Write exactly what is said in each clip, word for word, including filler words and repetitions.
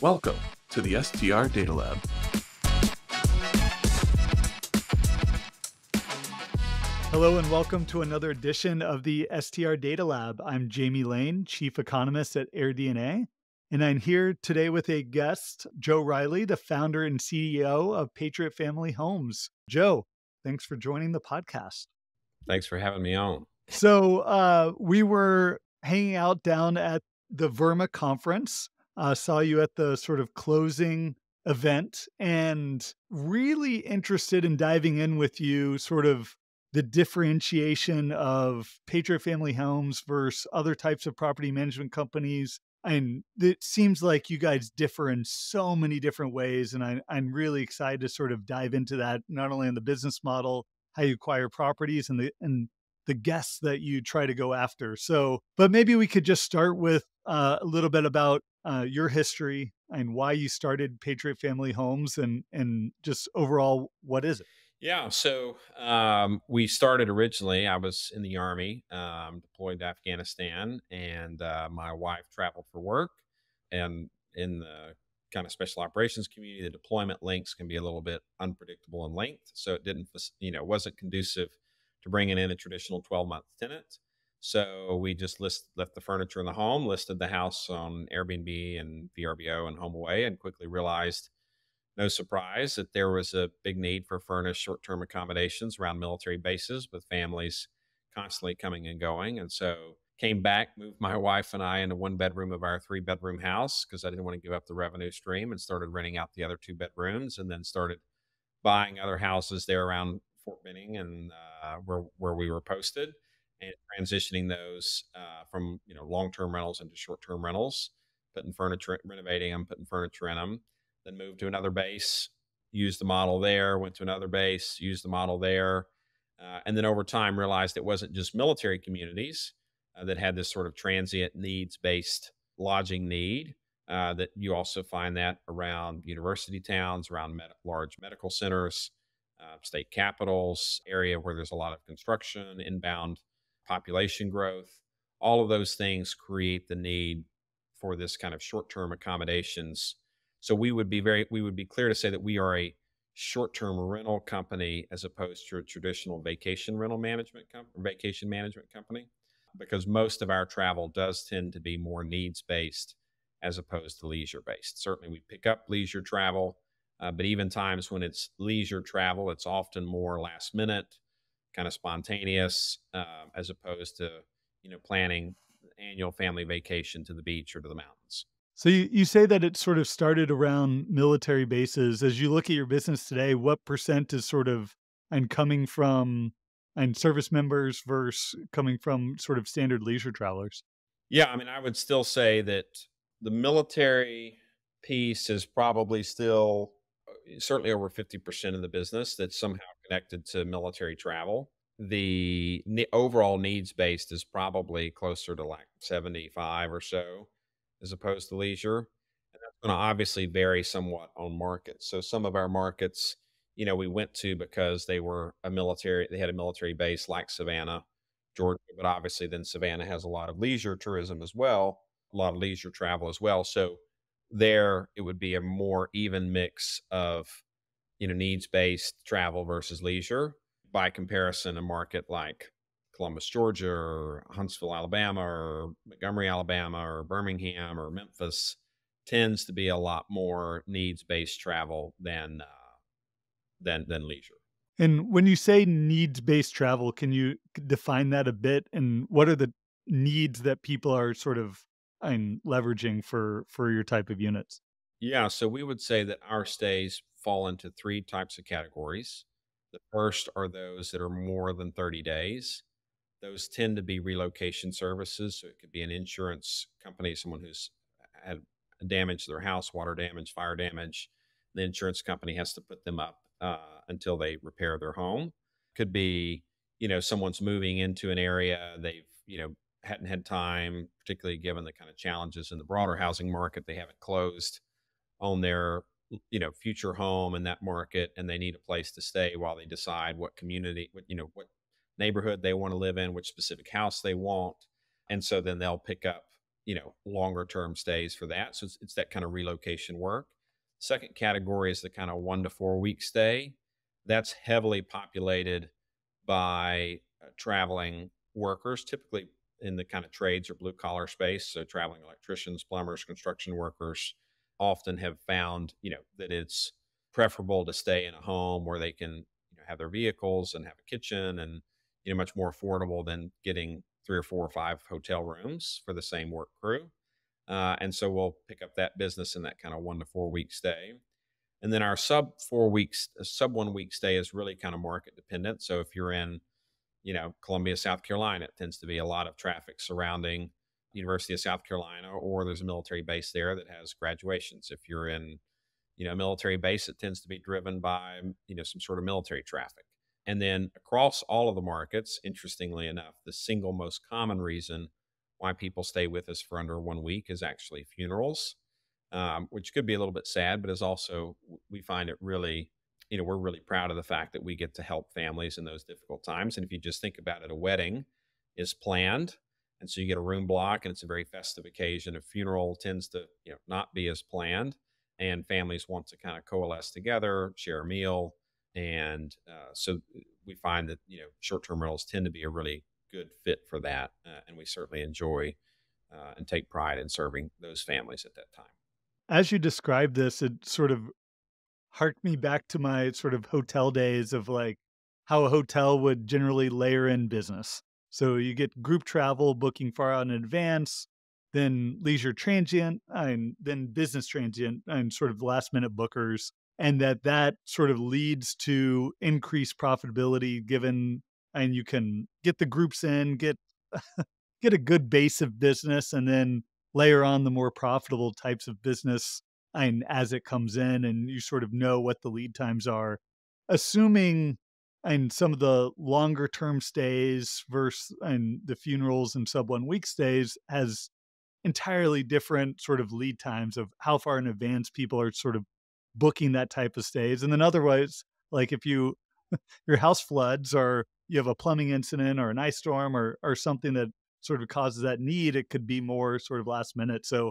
Welcome to the S T R Data Lab. Hello and welcome to another edition of the S T R Data Lab. I'm Jamie Lane, Chief Economist at AirDNA, and I'm here today with a guest, Joe Riley, the founder and C E O of Patriot Family Homes. Joe, thanks for joining the podcast. Thanks for having me on. So uh, we were hanging out down at the Verma conference. Uh, saw you at the sort of closing event and really interested in diving in with you sort of the differentiation of Patriot Family Homes versus other types of property management companies. And it seems like you guys differ in so many different ways. And I, I'm really excited to sort of dive into that, not only in the business model, how you acquire properties and the, and the guests that you try to go after. So, but maybe we could just start with uh, a little bit about uh, your history and why you started Patriot Family Homes and, and just overall, what is it? Yeah. So, um, we started originally, I was in the Army, um, deployed to Afghanistan, and, uh, my wife traveled for work, and in the kind of special operations community, the deployment links can be a little bit unpredictable in length. So it didn't, you know, wasn't conducive to bringing in a traditional twelve month tenant. So we just list, left the furniture in the home, listed the house on Airbnb and V R B O and HomeAway, and quickly realized, no surprise, that there was a big need for furnished short-term accommodations around military bases with families constantly coming and going. And so came back, moved my wife and I into one bedroom of our three bedroom house because I didn't want to give up the revenue stream, and started renting out the other two bedrooms, and then started buying other houses there around Fort Benning and uh, where, where we were posted, and transitioning those uh, from, you know, long-term rentals into short-term rentals, putting furniture, renovating them, putting furniture in them. Then moved to another base, used the model there, went to another base, used the model there. Uh, and then over time realized it wasn't just military communities uh, that had this sort of transient needs-based lodging need, uh, that you also find that around university towns, around med- large medical centers, uh, state capitals, area where there's a lot of construction, inbound population growth. All of those things create the need for this kind of short-term accommodations. So we would be very, we would be clear to say that we are a short-term rental company as opposed to a traditional vacation rental management company, vacation management company, because most of our travel does tend to be more needs-based as opposed to leisure-based. Certainly we pick up leisure travel, uh, but even times when it's leisure travel, it's often more last minute, kind of spontaneous, uh, as opposed to, you know, planning annual family vacation to the beach or to the mountains. So you, you say that it sort of started around military bases. As you look at your business today, what percent is sort of and coming from and service members versus coming from sort of standard leisure travelers? Yeah, I mean, I would still say that the military piece is probably still certainly over fifty percent of the business that's somehow connected to military travel. The ne- overall needs-based is probably closer to like seventy-five or so, as opposed to leisure. And that's going to obviously vary somewhat on markets. So some of our markets, you know, we went to because they were a military, they had a military base like Savannah, Georgia, but obviously then Savannah has a lot of leisure tourism as well, a lot of leisure travel as well. So there it would be a more even mix of, you know, needs-based travel versus leisure. By comparison, a market like Columbus, Georgia, or Huntsville, Alabama, or Montgomery, Alabama, or Birmingham, or Memphis tends to be a lot more needs-based travel than uh, than than leisure. And when you say needs-based travel, can you define that a bit? And what are the needs that people are sort of I'm leveraging for for your type of units? Yeah, so we would say that our stays fall into three types of categories. The first are those that are more than thirty days. Those tend to be relocation services. So it could be an insurance company, someone who's had damage to their house, water damage, fire damage. The insurance company has to put them up uh, until they repair their home. Could be, you know, someone's moving into an area they've, you know, hadn't had time, particularly given the kind of challenges in the broader housing market. They haven't closed on their, you know, future home in that market, and they need a place to stay while they decide what community, what, you know, what neighborhood they want to live in, which specific house they want. And so then they'll pick up, you know, longer term stays for that. So it's, it's that kind of relocation work. Second category is the kind of one to four week stay. That's heavily populated by uh, traveling workers, typically in the kind of trades or blue collar space. So traveling electricians, plumbers, construction workers often have found, you know, that it's preferable to stay in a home where they can, you know, have their vehicles and have a kitchen and, you know, much more affordable than getting three or four or five hotel rooms for the same work crew. Uh, and so we'll pick up that business in that kind of one to four week stay. And then our sub four weeks, sub one week stay is really kind of market dependent. So if you're in, you know, Columbia, South Carolina, it tends to be a lot of traffic surrounding the University of South Carolina, or there's a military base there that has graduations. If you're in, you know, a military base, it tends to be driven by, you know, some sort of military traffic. And then across all of the markets, interestingly enough, the single most common reason why people stay with us for under one week is actually funerals, um, which could be a little bit sad, but is also, we find it really, you know, we're really proud of the fact that we get to help families in those difficult times. And if you just think about it, a wedding is planned. And so you get a room block and it's a very festive occasion. A funeral tends to, you know, not be as planned, and families want to kind of coalesce together, share a meal. And uh, so we find that, you know, short-term rentals tend to be a really good fit for that. Uh, and we certainly enjoy uh, and take pride in serving those families at that time. As you described this, it sort of harked me back to my sort of hotel days of like how a hotel would generally layer in business. So you get group travel, booking far out in advance, then leisure transient, and then business transient, and sort of last minute bookers. And that that sort of leads to increased profitability given, and you can get the groups in, get, get a good base of business, and then layer on the more profitable types of business and as it comes in, and you sort of know what the lead times are. Assuming and some of the longer term stays versus and the funerals and sub one week stays has entirely different sort of lead times of how far in advance people are sort of booking that type of stays. And then otherwise, like if you, your house floods or you have a plumbing incident or an ice storm or, or something that sort of causes that need, it could be more sort of last minute. So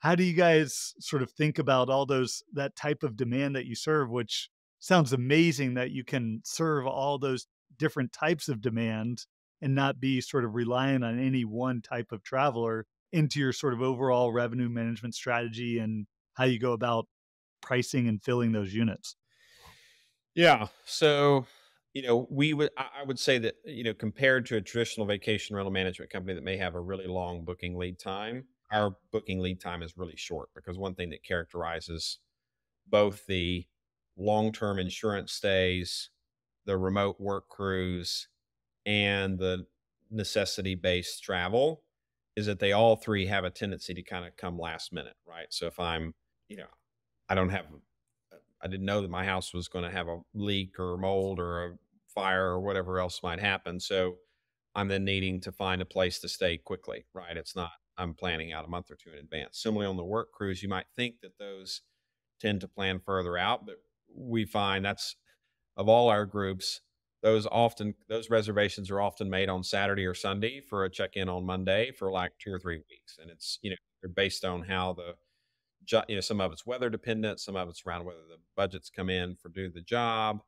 how do you guys sort of think about all those, that type of demand that you serve, which sounds amazing that you can serve all those different types of demand and not be sort of reliant on any one type of traveler, into your sort of overall revenue management strategy and how you go about pricing and filling those units? Yeah. So, you know, we would, I would say that, you know, compared to a traditional vacation rental management company that may have a really long booking lead time, our booking lead time is really short, because one thing that characterizes both the long-term insurance stays, the remote work crews, and the necessity-based travel is that they all three have a tendency to kind of come last minute, right? So if I'm, you know, I don't have, I didn't know that my house was going to have a leak or mold or a fire or whatever else might happen. So I'm then needing to find a place to stay quickly, right? It's not, I'm planning out a month or two in advance. Similarly, on the work crews, you might think that those tend to plan further out, but we find that's, of all our groups, those often, those reservations are often made on Saturday or Sunday for a check-in on Monday for like two or three weeks. And it's, you know, they're based on how the, you know, some of it's weather dependent, some of it's around whether the budgets come in for do the job.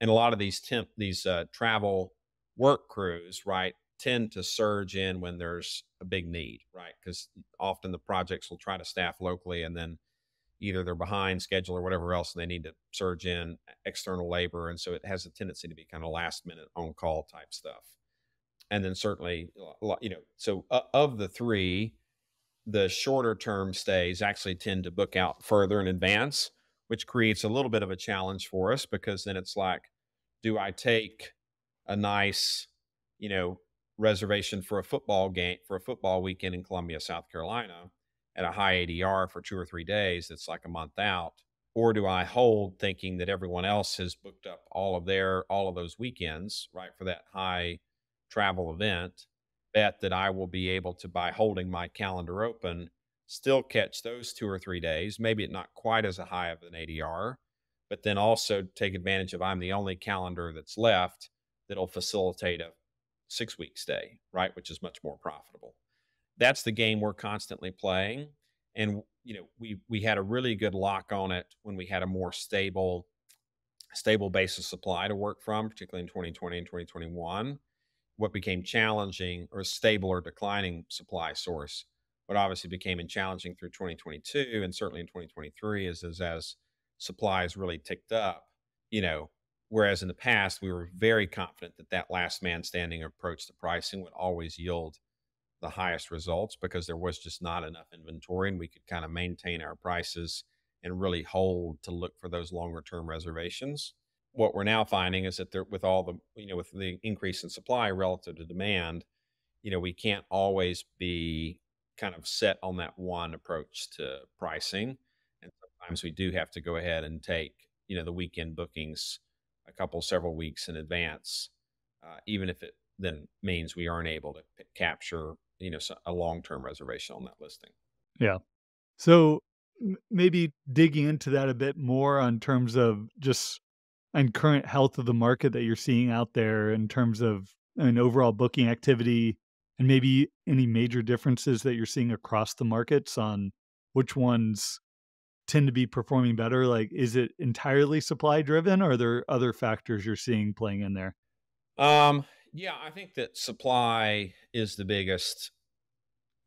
And a lot of these temp, these uh, travel work crews, right, tend to surge in when there's a big need, right? Because often the projects will try to staff locally and then either they're behind schedule or whatever else, and they need to surge in external labor. And so it has a tendency to be kind of last minute on call type stuff. And then certainly, you know, so of the three, the shorter term stays actually tend to book out further in advance, which creates a little bit of a challenge for us, because then it's like, do I take a nice, you know, reservation for a football game, for a football weekend in Columbia, South Carolina at a high A D R for two or three days, that's like a month out? Or do I hold, thinking that everyone else has booked up all of their, all of those weekends, right, for that high travel event, bet that I will be able to, by holding my calendar open, still catch those two or three days, maybe not quite as a high of an A D R, but then also take advantage of I'm the only calendar that's left that'll facilitate a six-week stay, right, which is much more profitable. That's the game we're constantly playing. And, you know, we we had a really good lock on it when we had a more stable stable base of supply to work from, particularly in twenty twenty and twenty twenty-one. What became challenging, or stable or declining supply source, what obviously became challenging through twenty twenty-two and certainly in twenty twenty-three is, is as supplies really ticked up, you know, whereas in the past, we were very confident that that last man standing approach to pricing would always yield the highest results because there was just not enough inventory and we could kind of maintain our prices and really hold to look for those longer term reservations. What we're now finding is that there, with all the, you know, with the increase in supply relative to demand, you know, we can't always be kind of set on that one approach to pricing. And sometimes we do have to go ahead and take, you know, the weekend bookings a couple, several weeks in advance, uh, even if it then means we aren't able to p- capture, you know, a long-term reservation on that listing. Yeah. So m- maybe digging into that a bit more on terms of just and current health of the market that you're seeing out there in terms of an overall booking activity and maybe any major differences that you're seeing across the markets on which ones tend to be performing better? Like, is it entirely supply driven or are there other factors you're seeing playing in there? Um, yeah, I think that supply is the biggest.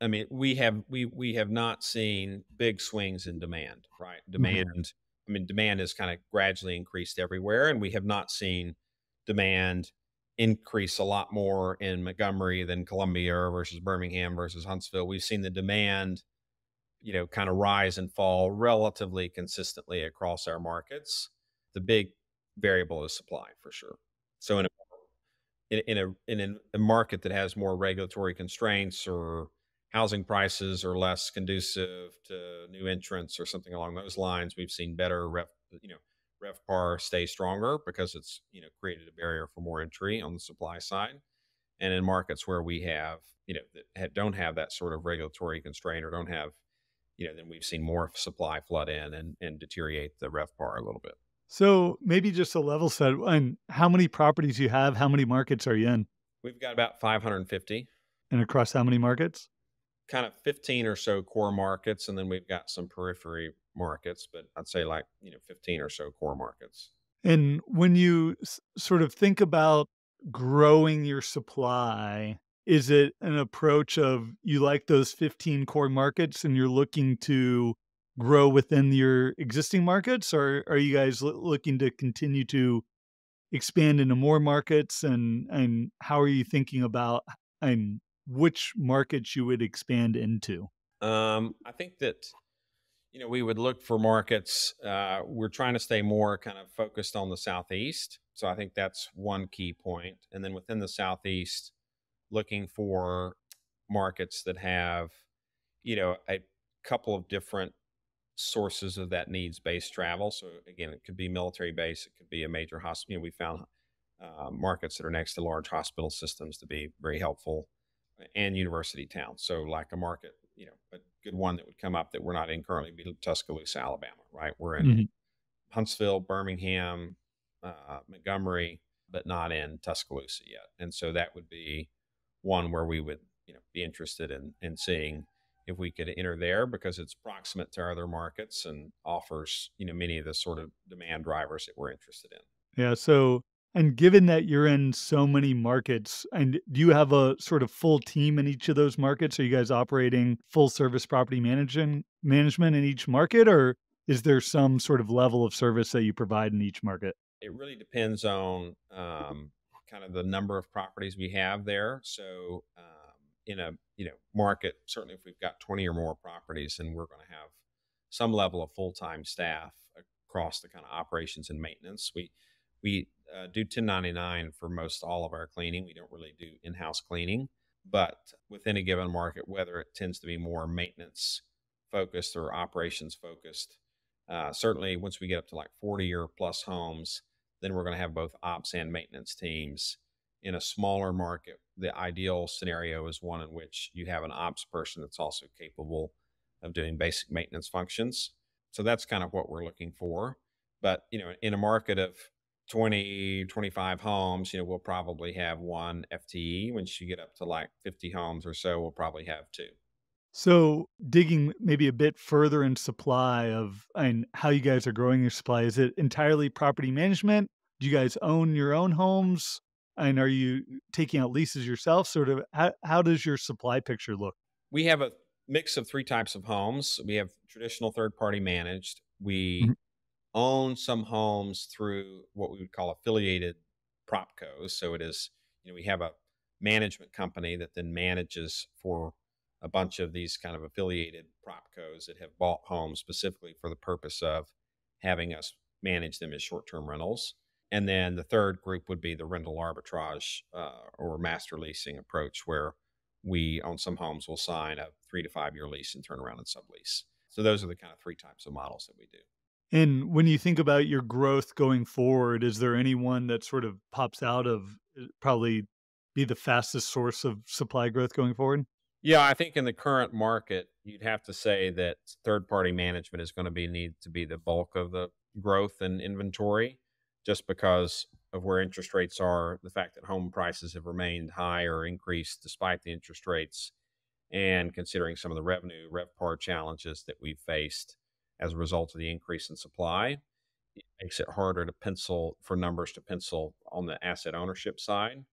I mean, we have, we, we have not seen big swings in demand, right? Demand, mm-hmm. I mean, demand has kind of gradually increased everywhere and we have not seen demand increase a lot more in Montgomery than Columbia versus Birmingham versus Huntsville. We've seen the demand, you know, kind of rise and fall relatively consistently across our markets. The big variable is supply for sure. So in a, in a, in a market that has more regulatory constraints or housing prices are less conducive to new entrants or something along those lines, we've seen better ref, you know, RevPAR stay stronger because it's, you know, created a barrier for more entry on the supply side. And in markets where we have, you know, that don't have that sort of regulatory constraint or don't have, you know, then we've seen more supply flood in and, and deteriorate the RevPAR a little bit. So maybe just a level set on how many properties you have, how many markets are you in? We've got about five hundred fifty. And across how many markets? Kind of fifteen or so core markets. And then we've got some periphery markets, but I'd say like, you know, fifteen or so core markets. And when you s- sort of think about growing your supply, is it an approach of you like those fifteen core markets and you're looking to grow within your existing markets, or are you guys l- looking to continue to expand into more markets? And, and how are you thinking about and which markets you would expand into? Um, I think that, you know, we would look for markets. Uh, we're trying to stay more kind of focused on the Southeast. So I think that's one key point. And then within the Southeast, looking for markets that have, you know, a couple of different sources of that needs-based travel. So again, it could be military-based, it could be a major hospital. You know, we found uh, markets that are next to large hospital systems to be very helpful, and university towns. So like a market, you know, a good one that would come up that we're not in currently would be Tuscaloosa, Alabama, right? We're in mm-hmm. Huntsville, Birmingham, uh, Montgomery, but not in Tuscaloosa yet. And so that would be one where we would, you know, be interested in, in seeing if we could enter there because it's proximate to our other markets and offers, you know, many of the sort of demand drivers that we're interested in. Yeah. So, and given that you're in so many markets, and do you have a sort of full team in each of those markets? Are you guys operating full service property management management in each market, or is there some sort of level of service that you provide in each market? It really depends on um, kind of the number of properties we have there. So um, in a you know market, certainly if we've got twenty or more properties, then we're going to have some level of full-time staff across the kind of operations and maintenance. We we Uh, do ten ninety-nine for most all of our cleaning. We don't really do in-house cleaning, but within a given market, whether it tends to be more maintenance focused or operations focused, uh, certainly once we get up to like forty or plus homes, then we're going to have both ops and maintenance teams. In a smaller market, the ideal scenario is one in which you have an ops person that's also capable of doing basic maintenance functions. So that's kind of what we're looking for. But, you know, in a market of twenty, twenty-five homes, you know, we'll probably have one F T E. Once you get up to like fifty homes or so, we'll probably have two. So digging maybe a bit further in supply of and how you guys are growing your supply, is it entirely property management? Do you guys own your own homes? And are you taking out leases yourself? Sort of how, how does your supply picture look? We have a mix of three types of homes. We have traditional third-party managed. We mm-hmm. own some homes through what we would call affiliated propcos. So it is, you know, we have a management company that then manages for a bunch of these kind of affiliated propcos that have bought homes specifically for the purpose of having us manage them as short-term rentals. And then the third group would be the rental arbitrage uh, or master leasing approach, where we on some homes will sign a three to five year lease and turn around and sublease. So those are the kind of three types of models that we do. And when you think about your growth going forward, is there anyone that sort of pops out of probably be the fastest source of supply growth going forward? Yeah, I think in the current market, you'd have to say that third-party management is going to be need to be the bulk of the growth in inventory, just because of where interest rates are, the fact that home prices have remained high or increased despite the interest rates, and considering some of the revenue, RevPAR challenges that we've faced as a result of the increase in supply, it makes it harder to pencil for numbers to pencil on the asset ownership side,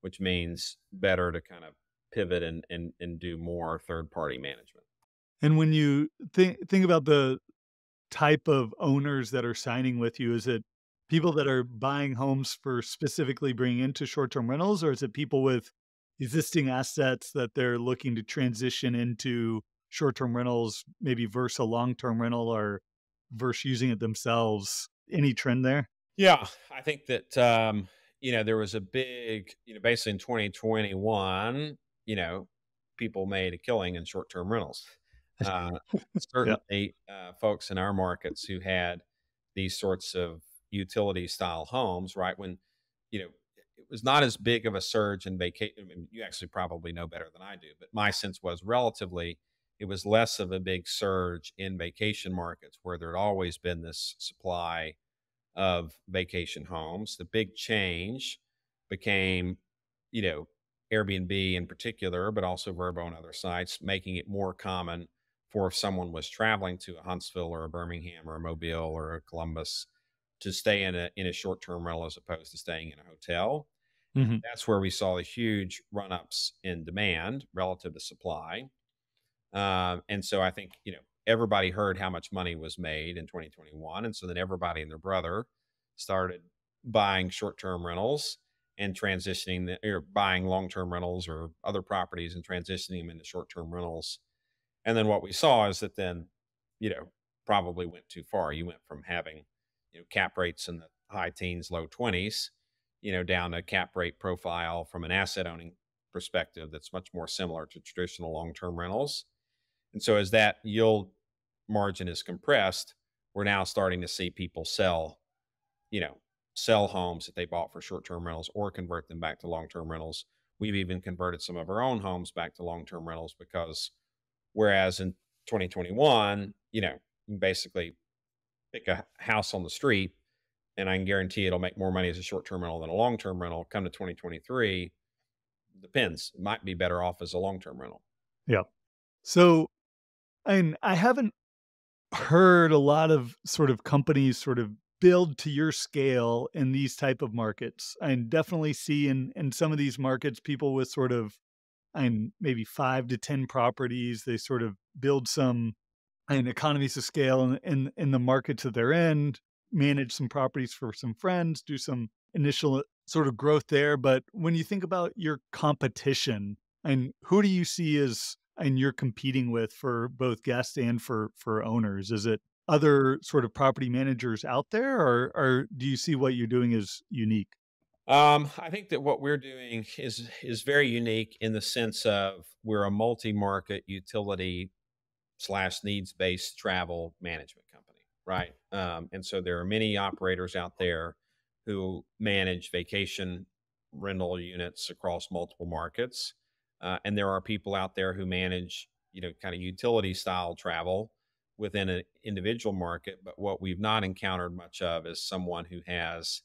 which means better to kind of pivot and, and, and do more third-party management. And when you think think about the type of owners that are signing with you, is it people that are buying homes for specifically bringing into short-term rentals, or is it people with existing assets that they're looking to transition into short-term rentals, maybe versus a long-term rental or versus using it themselves? Any trend there? Yeah, I think that, um, you know, there was a big, you know, basically in twenty twenty-one, you know, people made a killing in short-term rentals. Uh, certainly yeah. uh, folks in our markets who had these sorts of utility style homes, right? When, you know, it was not as big of a surge in vacation. I mean, you actually probably know better than I do, but my sense was relatively, it was less of a big surge in vacation markets where there had always been this supply of vacation homes. The big change became, you know, Airbnb in particular, but also Vrbo and other sites, making it more common for if someone was traveling to a Huntsville or a Birmingham or a Mobile or a Columbus to stay in a in a short-term rental as opposed to staying in a hotel. Mm-hmm. That's where we saw the huge run-ups in demand relative to supply. Um, and so I think, you know, everybody heard how much money was made in twenty twenty-one. And so then everybody and their brother started buying short-term rentals and transitioning the, or buying long-term rentals or other properties and transitioning them into short-term rentals. And then what we saw is that then, you know, probably went too far. You went from having, you know, cap rates in the high teens, low twenties, you know, down to cap rate profile from an asset owning perspective that's much more similar to traditional long-term rentals. And so as that yield margin is compressed, we're now starting to see people sell, you know, sell homes that they bought for short-term rentals or convert them back to long-term rentals. We've even converted some of our own homes back to long-term rentals because whereas in twenty twenty-one, you know, you basically pick a house on the street and I can guarantee it'll make more money as a short-term rental than a long-term rental. Come to twenty twenty-three, depends. It might be better off as a long-term rental. Yeah. So, and I haven't heard a lot of sort of companies sort of build to your scale in these type of markets. I definitely see in, in some of these markets, people with sort of, and maybe five to ten properties, they sort of build some and economies of scale in, in, in the markets that they're in, manage some properties for some friends, do some initial sort of growth there. But when you think about your competition, and who do you see as, and you're competing with for both guests and for, for owners, is it other sort of property managers out there, or, or do you see what you're doing is unique? Um, I think that what we're doing is, is very unique in the sense of we're a multi-market utility slash needs-based travel management company, right? Um, and so there are many operators out there who manage vacation rental units across multiple markets. Uh, and there are people out there who manage, you know, kind of utility style travel within an individual market. But what we've not encountered much of is someone who has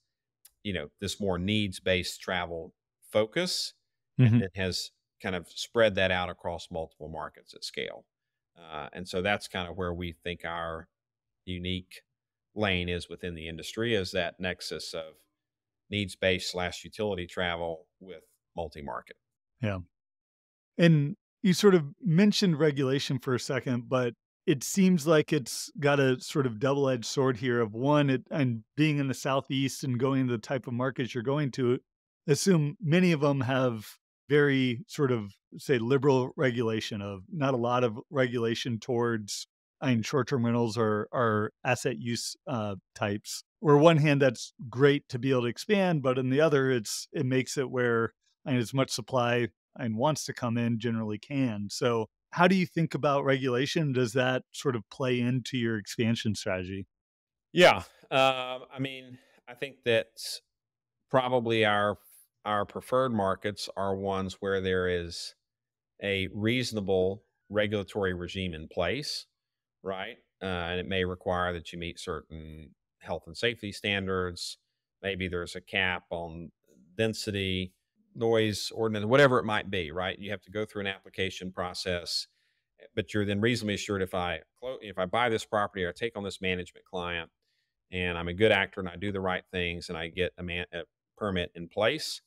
you know, this more needs-based travel focus, mm-hmm. and it has kind of spread that out across multiple markets at scale. Uh, and so that's kind of where we think our unique lane is within the industry, is that nexus of needs-based slash utility travel with multi-market. Yeah. And you sort of mentioned regulation for a second, but it seems like it's got a sort of double-edged sword here of one, it, and being in the Southeast and going to the type of markets you're going to, assume many of them have very sort of, say, liberal regulation of not a lot of regulation towards, I mean, short-term rentals or, or asset use uh, types. Where one hand, that's great to be able to expand, but on the other, it's it makes it where, I mean, as much supply and wants to come in generally can. So how do you think about regulation? Does that sort of play into your expansion strategy? Yeah. Uh, I mean, I think that's probably our our preferred markets are ones where there is a reasonable regulatory regime in place, right? Uh, and it may require that you meet certain health and safety standards. Maybe there's a cap on density, noise ordinance, whatever it might be, right? You have to go through an application process, but you're then reasonably assured if I if I buy this property or I take on this management client and I'm a good actor and I do the right things and I get a, man, a permit in place,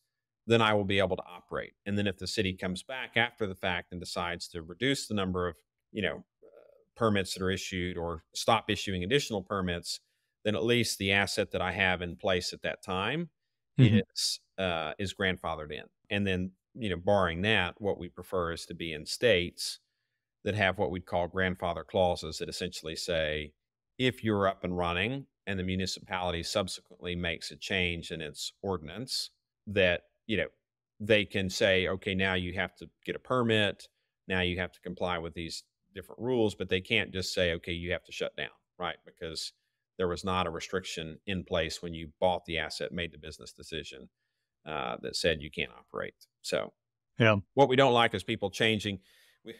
then I will be able to operate. And then if the city comes back after the fact and decides to reduce the number of, you know, uh, permits that are issued or stop issuing additional permits, then at least the asset that I have in place at that time mm-hmm. is uh, is grandfathered in. And then, you know, barring that, what we prefer is to be in states that have what we'd call grandfather clauses that essentially say, if you're up and running and the municipality subsequently makes a change in its ordinance, that, you know, they can say, okay, now you have to get a permit, now you have to comply with these different rules, but they can't just say, okay, you have to shut down, right? Because there was not a restriction in place when you bought the asset, made the business decision uh, that said you can't operate. So yeah, what we don't like is people changing. We,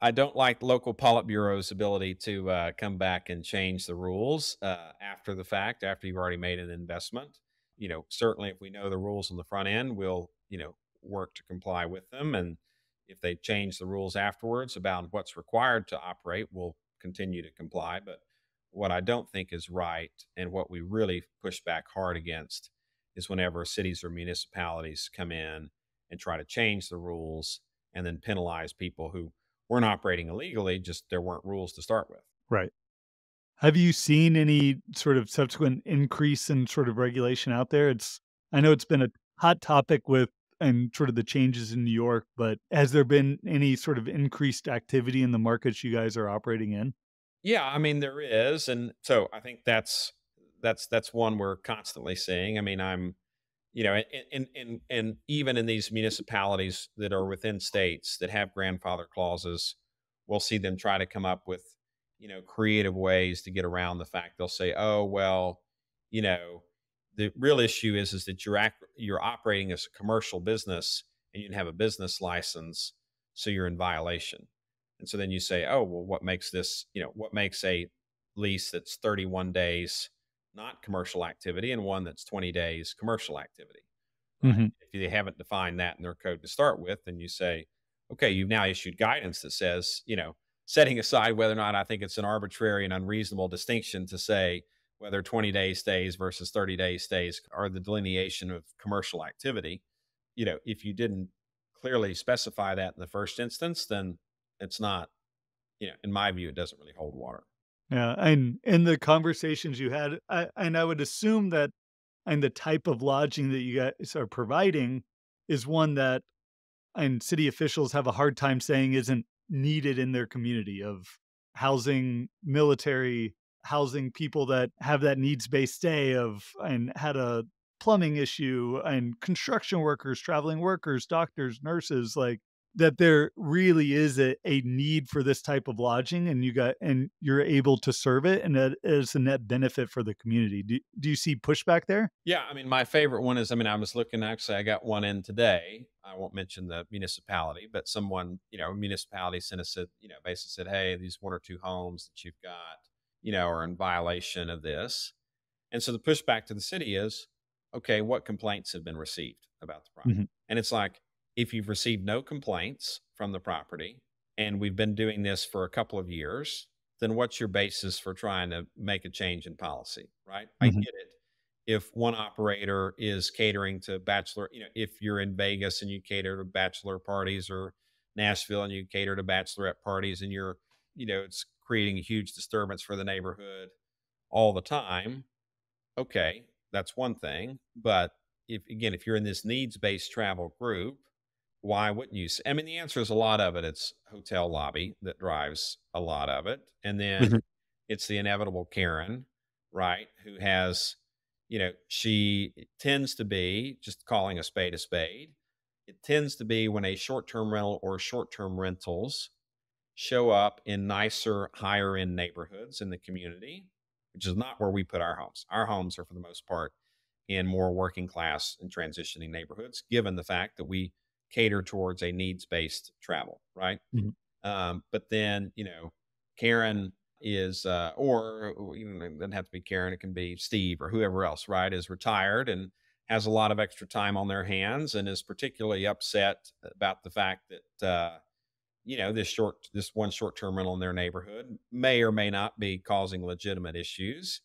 I don't like local Politburo's ability to uh, come back and change the rules uh, after the fact, after you've already made an investment. You know, certainly if we know the rules on the front end, we'll, you know, work to comply with them. And if they change the rules afterwards about what's required to operate, we'll continue to comply. But what I don't think is right, and what we really push back hard against, is whenever cities or municipalities come in and try to change the rules and then penalize people who weren't operating illegally, just there weren't rules to start with. Right. Have you seen any sort of subsequent increase in sort of regulation out there? It's, I know it's been a hot topic with and sort of the changes in New York, but has there been any sort of increased activity in the markets you guys are operating in? Yeah, I mean, there is. And so I think that's, that's, that's one we're constantly seeing. I mean, I'm, you know, and, and, and even in these municipalities that are within states that have grandfather clauses, we'll see them try to come up with, you know, creative ways to get around the fact. They'll say, oh, well, you know, the real issue is, is that you're, act, you're operating as a commercial business and you didn't have a business license, so you're in violation. And so then you say, oh, well, what makes this, you know, what makes a lease that's thirty-one days not commercial activity and one that's twenty days commercial activity? Right? Mm-hmm. If you haven't defined that in their code to start with, then you say, okay, you've now issued guidance that says, you know, setting aside whether or not I think it's an arbitrary and unreasonable distinction to say whether twenty-day stays versus thirty-day stays are the delineation of commercial activity. You know, if you didn't clearly specify that in the first instance, then it's not, you know, in my view, it doesn't really hold water. Yeah. And in the conversations you had, I, and I would assume that, and the type of lodging that you guys are providing is one that, and city officials have a hard time saying isn't needed in their community, of housing, military housing, people that have that needs-based stay of, and had a plumbing issue, and construction workers, traveling workers, doctors, nurses, like, that there really is a, a need for this type of lodging, and you got, and you're able to serve it, and that is a net benefit for the community. Do, do you see pushback there? Yeah. I mean, my favorite one is, I mean, I was looking, actually, I got one in today. I won't mention the municipality, but someone, you know, a municipality sent us a, you know, basically said, hey, these one or two homes that you've got, you know, are in violation of this. And so the pushback to the city is, okay, what complaints have been received about the property? Mm-hmm. And it's like, if you've received no complaints from the property, and we've been doing this for a couple of years, then what's your basis for trying to make a change in policy, right? Mm-hmm. I get it. If one operator is catering to bachelor, you know, if you're in Vegas and you cater to bachelor parties, or Nashville and you cater to bachelorette parties, and you're, you know, it's creating a huge disturbance for the neighborhood all the time. Okay, that's one thing. But if, again, if you're in this needs-based travel group, why wouldn't you? I mean, the answer is a lot of it. It's hotel lobby that drives a lot of it. And then mm-hmm. it's the inevitable Karen, right? Who has, you know, she tends to be just calling a spade a spade. It tends to be when a short-term rental or short-term rentals show up in nicer, higher end neighborhoods in the community, which is not where we put our homes. Our homes are for the most part in more working class and transitioning neighborhoods, given the fact that we cater towards a needs-based travel, right? Mm-hmm. Um, but then, you know, Karen is, uh, or you know, it doesn't have to be Karen, it can be Steve or whoever else, right, is retired and has a lot of extra time on their hands and is particularly upset about the fact that, uh, you know, this short, this one short-term rental in their neighborhood may or may not be causing legitimate issues,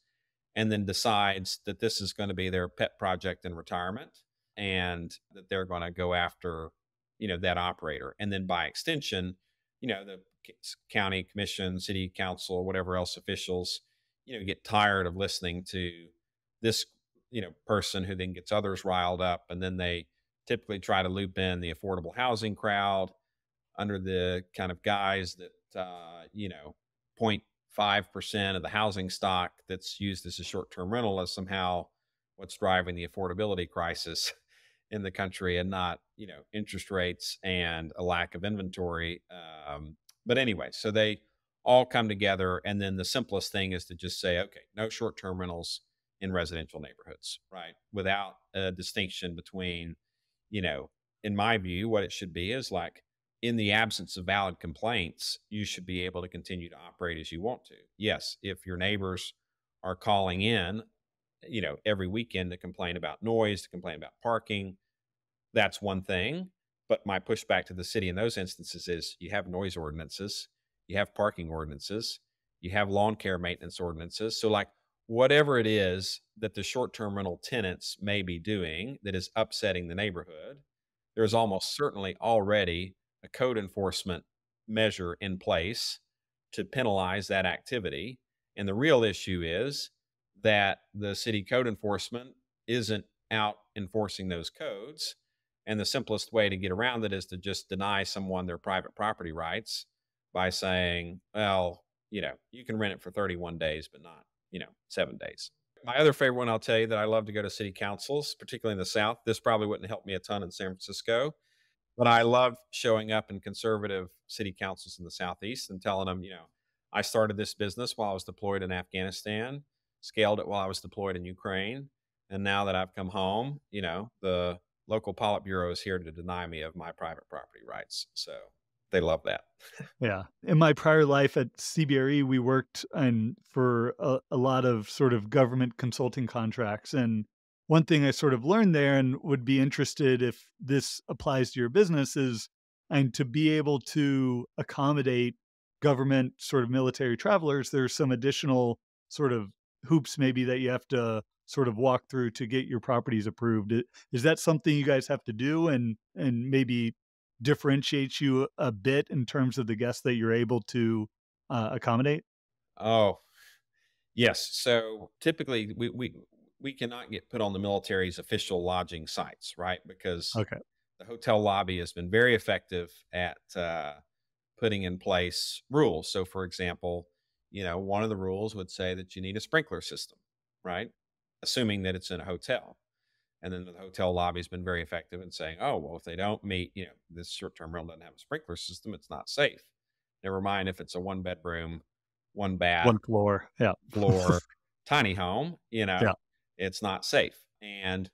and then decides that this is going to be their pet project in retirement and that they're going to go after, you know, that operator. And then by extension, you know, the county commission, city council, whatever else officials, you know, get tired of listening to this, you know, person who then gets others riled up. And then they typically try to loop in the affordable housing crowd under the kind of guise that, uh, you know, zero point five percent of the housing stock that's used as a short-term rental is somehow what's driving the affordability crisis in the country, and not, you know, interest rates and a lack of inventory. Um, but anyway, so they all come together. And then the simplest thing is to just say, okay, no short-term rentals in residential neighborhoods, right? Without a distinction between, you know, in my view, what it should be is like, in the absence of valid complaints, you should be able to continue to operate as you want to. Yes, if your neighbors are calling in, you know, every weekend to complain about noise, to complain about parking, that's one thing. But my pushback to the city in those instances is you have noise ordinances, you have parking ordinances, you have lawn care maintenance ordinances. So like whatever it is that the short-term rental tenants may be doing that is upsetting the neighborhood, there's almost certainly already a code enforcement measure in place to penalize that activity. And the real issue is that the city code enforcement isn't out enforcing those codes. And the simplest way to get around it is to just deny someone their private property rights by saying, well, you know, you can rent it for thirty-one days, but not, you know, seven days. My other favorite one, I'll tell you that I love to go to city councils, particularly in the South. This probably wouldn't help me a ton in San Francisco, but I love showing up in conservative city councils in the Southeast and telling them, you know, I started this business while I was deployed in Afghanistan, scaled it while I was deployed in Ukraine. And now that I've come home, you know, the local Politburo is here to deny me of my private property rights. So they love that. Yeah. In my prior life at C B R E, we worked on, for a, a lot of sort of government consulting contracts. And one thing I sort of learned there, and would be interested if this applies to your business, is and to be able to accommodate government sort of military travelers, there's some additional sort of hoops maybe that you have to sort of walk through to get your properties approved. Is that something you guys have to do, and and maybe differentiates you a bit in terms of the guests that you're able to uh, accommodate? Oh, yes. So typically we we. we cannot get put on the military's official lodging sites, right? Because okay. the hotel lobby has been very effective at uh, putting in place rules. So for example, you know, one of the rules would say that you need a sprinkler system, right? Assuming that it's in a hotel. And then the hotel lobby has been very effective in saying, oh, well, if they don't meet, you know, this short-term rental doesn't have a sprinkler system, it's not safe. Never mind if it's a one bedroom, one bath, one floor, yeah, floor, tiny home, you know, yeah. It's not safe. And,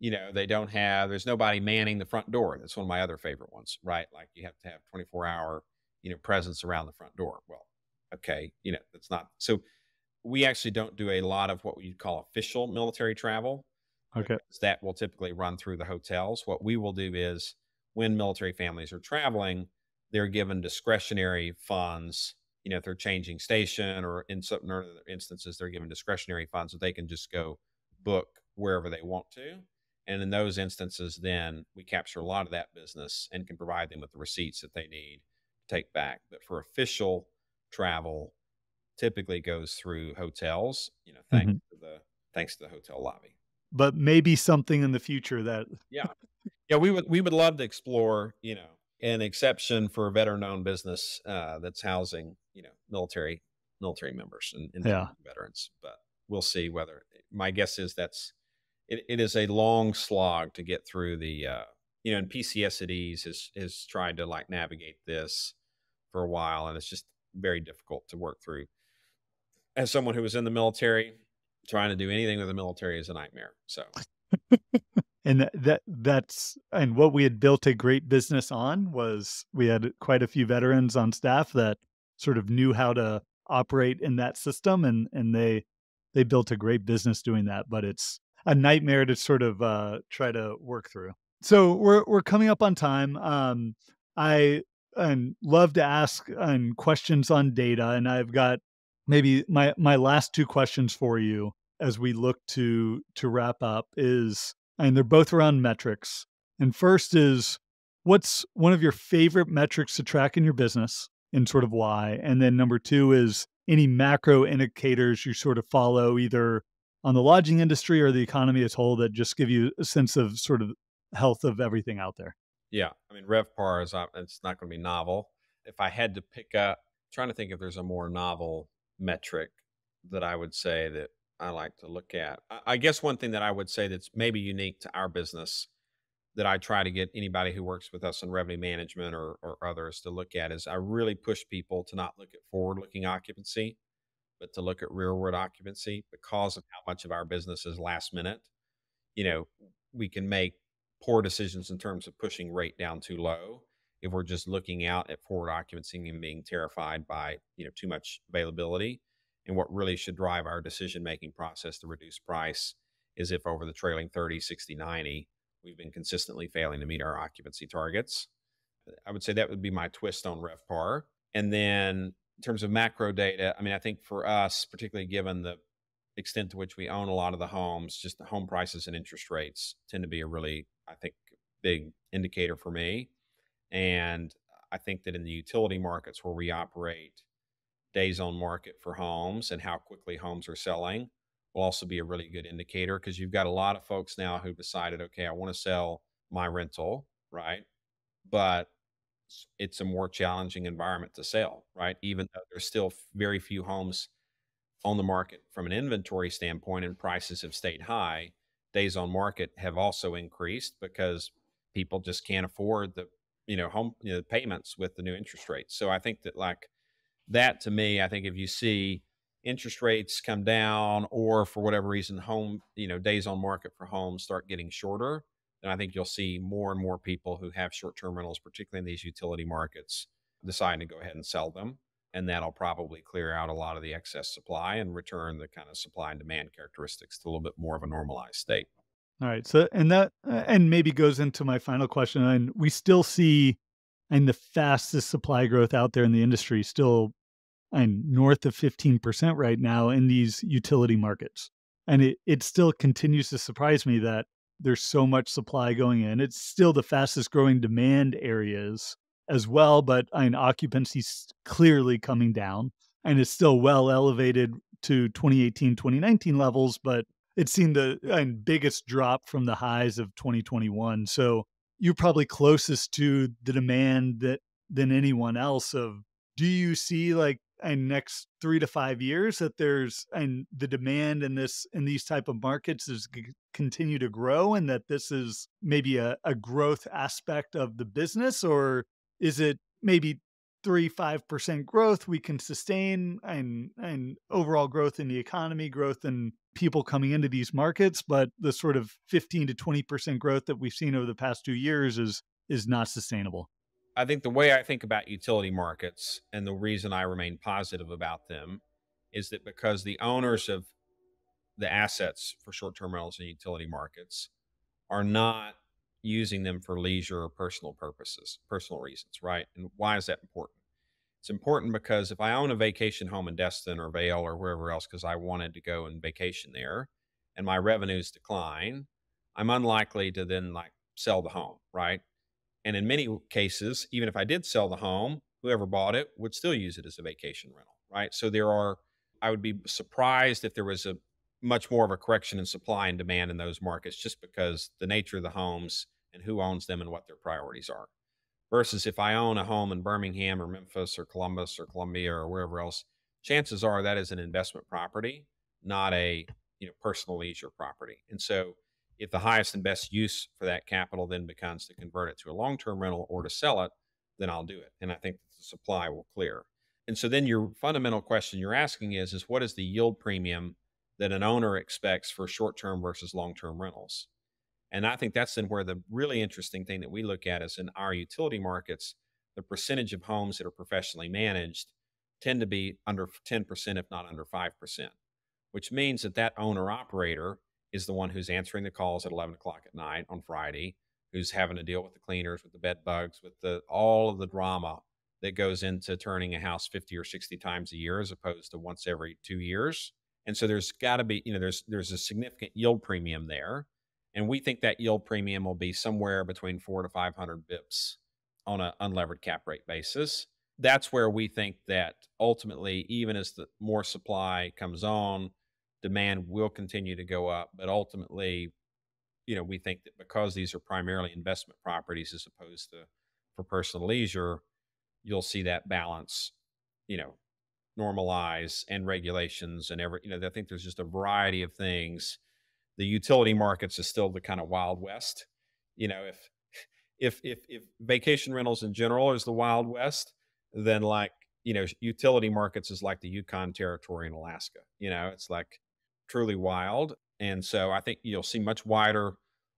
you know, they don't have, there's nobody manning the front door. That's one of my other favorite ones, right? Like you have to have twenty-four hour, you know, presence around the front door. Well, okay. You know, that's not, so we actually don't do a lot of what you'd call official military travel. Okay. That will typically run through the hotels. What we will do is when military families are traveling, they're given discretionary funds. You know, if they're changing station or in certain other instances, they're given discretionary funds that they can just go book wherever they want to. And in those instances, then we capture a lot of that business and can provide them with the receipts that they need to take back. But for official travel, typically goes through hotels, you know, thanks mm-hmm. to the thanks to the hotel lobby. But maybe something in the future that yeah. Yeah, we would we would love to explore, you know, an exception for a veteran-owned business uh, that's housing, you know, military military members and, and yeah. veterans. But we'll see whether. My guess is that's it, it is a long slog to get through the uh, you know, and P C S D has has tried to like navigate this for a while, and it's just very difficult to work through. As someone who was in the military, trying to do anything with the military is a nightmare. So, and that, that that's, and what we had built a great business on was we had quite a few veterans on staff that sort of knew how to operate in that system. And, and they, they built a great business doing that, but it's a nightmare to sort of uh, try to work through. So we're, we're coming up on time. Um, I and love to ask um, questions on data, and I've got maybe my, my last two questions for you as we look to, to wrap up is, and they're both around metrics. And first is, what's one of your favorite metrics to track in your business and sort of why? And then number two is any macro indicators you sort of follow either on the lodging industry or the economy as a whole that just give you a sense of sort of health of everything out there. Yeah. I mean, RevPAR is, it's not going to be novel. If I had to pick up, I'm trying to think if there's a more novel metric that I would say that I like to look at. I guess one thing that I would say that's maybe unique to our business that I try to get anybody who works with us in revenue management or, or others to look at is I really push people to not look at forward-looking occupancy, but to look at rearward occupancy because of how much of our business is last minute. You know, we can make poor decisions in terms of pushing rate down too low if we're just looking out at forward occupancy and being terrified by, you know, too much availability. And what really should drive our decision-making process to reduce price is if over the trailing thirty, sixty, ninety, we've been consistently failing to meet our occupancy targets. I would say that would be my twist on RevPAR. And then in terms of macro data, I mean, I think for us, particularly given the extent to which we own a lot of the homes, just the home prices and interest rates tend to be a really, I think, big indicator for me. And I think that in the utility markets where we operate, days on market for homes and how quickly homes are selling will also be a really good indicator, because you've got a lot of folks now who decided, okay, I want to sell my rental, right? But it's a more challenging environment to sell, right? Even though there's still very few homes on the market from an inventory standpoint and prices have stayed high, days on market have also increased because people just can't afford the you know, home you know, payments with the new interest rates. So I think that like that to me, I think if you see interest rates come down or for whatever reason, home, you know, days on market for homes start getting shorter, then I think you'll see more and more people who have short-term rentals, particularly in these utility markets, deciding to go ahead and sell them. And that'll probably clear out a lot of the excess supply and return the kind of supply and demand characteristics to a little bit more of a normalized state. All right. So, and that, uh, and maybe goes into my final question. And we still see, and the fastest supply growth out there in the industry, still and north of fifteen percent right now in these utility markets. And it, it still continues to surprise me that there's so much supply going in. It's still the fastest growing demand areas as well, but I mean, occupancy's clearly coming down and it's still well elevated to twenty eighteen, twenty nineteen levels, but it seemed the I mean, biggest drop from the highs of twenty twenty-one. So you're probably closest to the demand that than anyone else of, do you see like in next three to five years that there's, and the demand in this, in these type of markets is continue to grow and that this is maybe a, a growth aspect of the business, or is it maybe three, five percent growth we can sustain and, and overall growth in the economy, growth in people coming into these markets, but the sort of fifteen to twenty percent growth that we've seen over the past two years is, is not sustainable? I think the way I think about utility markets and the reason I remain positive about them is that because the owners of the assets for short-term rentals and utility markets are not using them for leisure or personal purposes, personal reasons, right? And why is that important? It's important because if I own a vacation home in Destin or Vail or wherever else because I wanted to go and vacation there and my revenues decline, I'm unlikely to then like sell the home, right? And in many cases, even if I did sell the home, whoever bought it would still use it as a vacation rental, right? So there are, I would be surprised if there was a much more of a correction in supply and demand in those markets just because the nature of the homes and who owns them and what their priorities are. Versus if I own a home in Birmingham or Memphis or Columbus or Columbia or wherever else, chances are that is an investment property, not a you know personal leisure property. And so if the highest and best use for that capital then becomes to convert it to a long-term rental or to sell it, then I'll do it. And I think the supply will clear. And so then your fundamental question you're asking is, is what is the yield premium that an owner expects for short-term versus long-term rentals? And I think that's then where the really interesting thing that we look at is in our utility markets, the percentage of homes that are professionally managed tend to be under ten percent, if not under five percent, which means that that owner-operator is the one who's answering the calls at eleven o'clock at night on Friday, who's having to deal with the cleaners, with the bed bugs, with the all of the drama that goes into turning a house fifty or sixty times a year as opposed to once every two years. And so there's got to be, you know, there's there's a significant yield premium there. And we think that yield premium will be somewhere between four to five hundred bips on an unlevered cap rate basis. That's where we think that ultimately, even as the more supply comes on, demand will continue to go up. But ultimately, you know, we think that because these are primarily investment properties as opposed to for personal leisure, you'll see that balance, you know, normalize and regulations and every, you know, I think there's just a variety of things. The utility markets is still the kind of Wild West. You know, if, if, if, if vacation rentals in general is the Wild West, then like, you know, utility markets is like the Yukon Territory in Alaska, you know, it's like truly wild. And so I think you'll see much wider,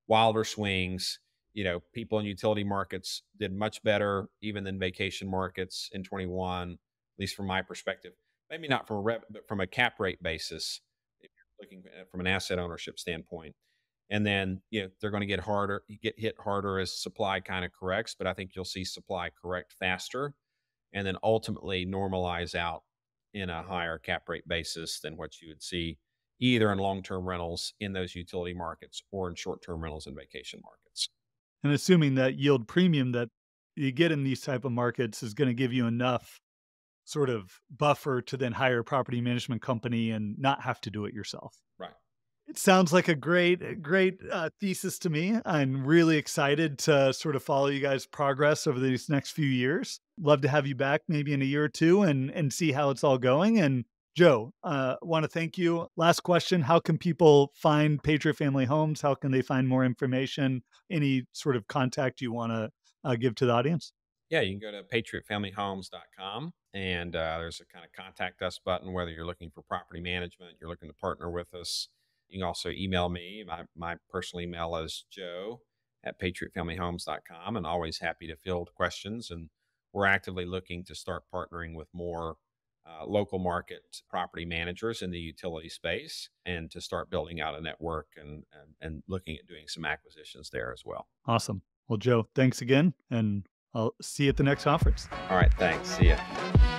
wilder swings. You know, people in utility markets did much better even than vacation markets in twenty-one, at least from my perspective, maybe not from a rev, but from a cap rate basis, if you're looking at, from an asset ownership standpoint. And then, you know, they're going to get harder, get hit harder as supply kind of corrects, but I think you'll see supply correct faster and then ultimately normalize out in a higher cap rate basis than what you would see either in long-term rentals in those utility markets or in short-term rentals and vacation markets. And assuming that yield premium that you get in these type of markets is going to give you enough sort of buffer to then hire a property management company and not have to do it yourself. Right. It sounds like a great, great uh, thesis to me. I'm really excited to sort of follow you guys' progress over these next few years. Love to have you back maybe in a year or two and and see how it's all going. And Joe, I uh, want to thank you. Last question, how can people find Patriot Family Homes? How can they find more information? Any sort of contact you want to uh, give to the audience? Yeah, you can go to Patriot Family Homes dot com, and uh, there's a kind of contact us button, whether you're looking for property management, you're looking to partner with us. You can also email me. My, my personal email is joe at Patriot Family Homes dot com, and always happy to field questions. And we're actively looking to start partnering with more Uh, local market property managers in the utility space and to start building out a network and, and and looking at doing some acquisitions there as well. Awesome. Well, Joe, thanks again, and I'll see you at the next conference. All right. Thanks. See ya.